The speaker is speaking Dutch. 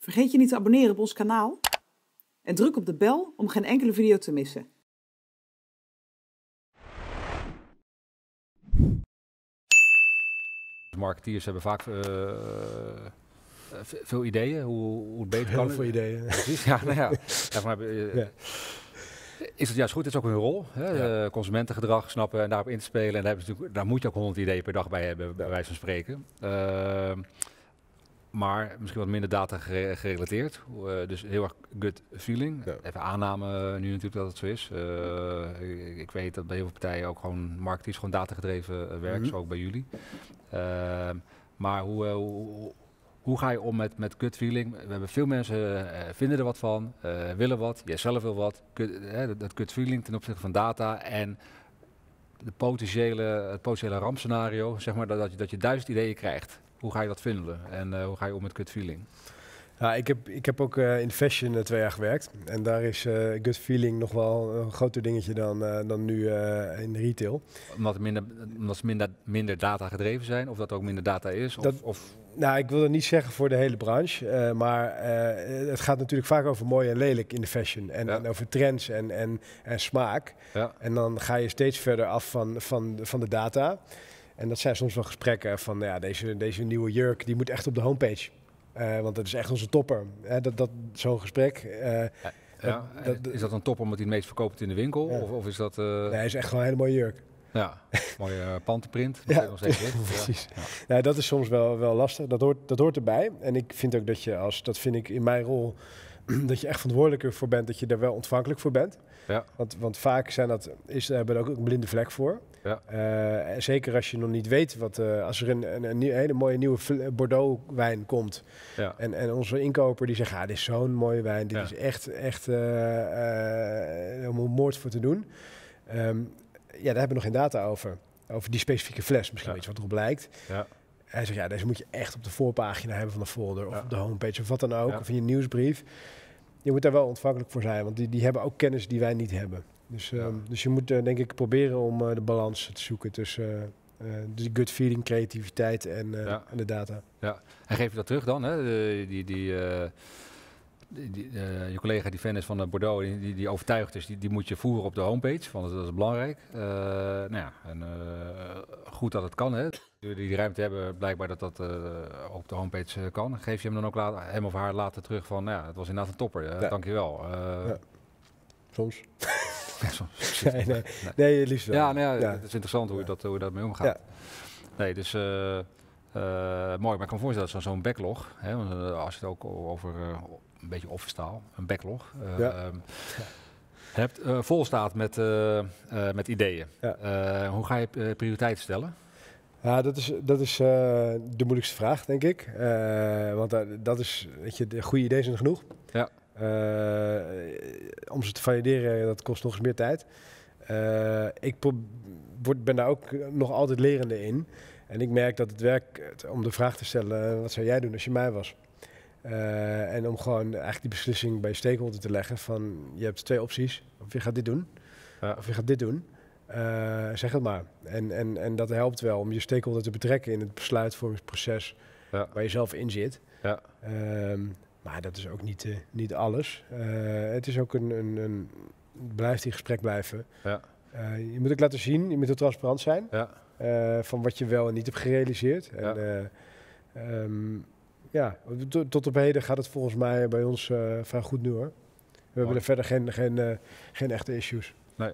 Vergeet je niet te abonneren op ons kanaal en druk op de bel om geen enkele video te missen. Marketeers hebben vaak veel ideeën, hoe het beter kan. Heel veel ideeën. Precies, ja, nou ja. Ja. Is het juist goed, het is ook hun rol. Hè? Ja. Consumentengedrag snappen en daarop inspelen. En daar moet je ook 100 ideeën per dag bij hebben, bij wijze van spreken. Maar misschien wat minder data gerelateerd. Dus heel erg gut feeling. Ja. Even aanname nu natuurlijk dat het zo is. Ik weet dat bij heel veel partijen ook gewoon marketeers gewoon data gedreven werken, zo ook bij jullie. Maar hoe ga je om met gut feeling? We hebben veel mensen vinden er wat van, willen wat, jij zelf wil wat. Dat gut feeling ten opzichte van data en het potentiële rampscenario, zeg maar, dat je 1000 ideeën krijgt. Hoe ga je dat vinden en hoe ga je om met gut feeling? Ja, ik heb ook in fashion 2 jaar gewerkt en daar is gut feeling nog wel een groter dingetje dan nu in retail. Omdat ze minder data gedreven zijn, of dat ook minder data is? Nou, ik wil dat niet zeggen voor de hele branche, maar het gaat natuurlijk vaak over mooi en lelijk in de fashion en over trends en smaak. Ja. En dan ga je steeds verder af van de data. En dat zijn soms wel gesprekken van, ja, deze nieuwe jurk, die moet echt op de homepage. Want dat is echt onze topper. Zo'n gesprek. Is dat een topper omdat hij het meest verkoopt in de winkel? Ja. Of is dat... Nee, hij is echt gewoon een hele mooie jurk. Ja, mooie pantenprint. Ja, nog steeds precies. Ja. Nou, dat is soms wel lastig. Dat hoort erbij. En ik vind ook dat je dat vind ik in mijn rol, dat je echt verantwoordelijker voor bent, dat je daar wel ontvankelijk voor bent. Ja. Want vaak hebben we ook een blinde vlek voor. Ja. Zeker als je nog niet weet als er een hele mooie nieuwe Bordeaux wijn komt. Ja. En onze inkoper die zegt, dit is zo'n mooie wijn, dit is echt om een moord voor te doen. Ja, daar hebben we nog geen data over. Over die specifieke fles, misschien iets wat erop lijkt. Ja. Hij zegt, deze moet je echt op de voorpagina hebben van de folder, of op de homepage, of wat dan ook, of in je nieuwsbrief. Je moet daar wel ontvankelijk voor zijn, want die hebben ook kennis die wij niet hebben. Dus je moet denk ik proberen om de balans te zoeken tussen de gut feeling, creativiteit en de data. Ja, en geef je dat terug dan, hè? Je collega die fan is van Bordeaux, die overtuigd is, die moet je voeren op de homepage, want dat is belangrijk. Goed dat het kan, hè? Die ruimte hebben, blijkbaar dat op de homepage kan. Geef je hem dan ook hem of haar later terug van, het was inderdaad een topper, dankjewel. Soms. Nee, liefst wel. Ja, het is interessant hoe je dat mee omgaat. Ja. Nee, dus... mooi, maar ik kan me voorstellen dat zo'n backlog, hè, als je het ook over een beetje office taal, een backlog, hebt vol staat met ideeën. Ja. Hoe ga je prioriteiten stellen? Ja, dat is de moeilijkste vraag, denk ik. Want dat is, weet je, de goede ideeën zijn er genoeg. Ja. Om ze te valideren, dat kost nog eens meer tijd. Ik ben daar ook nog altijd lerende in. En ik merk dat het werk om de vraag te stellen, wat zou jij doen als je mij was? En om gewoon eigenlijk die beslissing bij je stakeholder te leggen van, je hebt 2 opties. Of je gaat dit doen, of je gaat dit doen. Zeg het maar. En dat helpt wel om je stakeholder te betrekken in het besluitvormingsproces waar je zelf in zit. Ja. Maar dat is ook niet alles. Het is ook blijft in gesprek blijven. Ja. Je moet ook laten zien, je moet ook transparant zijn. Ja. Van wat je wel en niet hebt gerealiseerd. Ja. En, tot op heden gaat het volgens mij bij ons vrij goed nu, hoor. We hebben er verder geen echte issues. Nee.